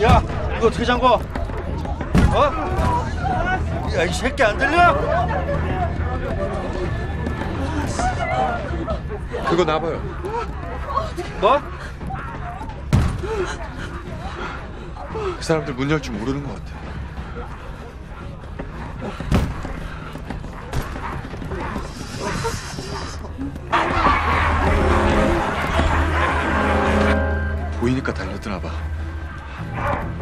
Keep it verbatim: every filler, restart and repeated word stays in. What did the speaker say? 야, 이거 어떻게 잠궈? 어? 야, 이 새끼 안 들려? 그거 놔봐요. 뭐? 그 사람들 문 열 줄 모르는 것 같아. 보이니까 달려드나 봐.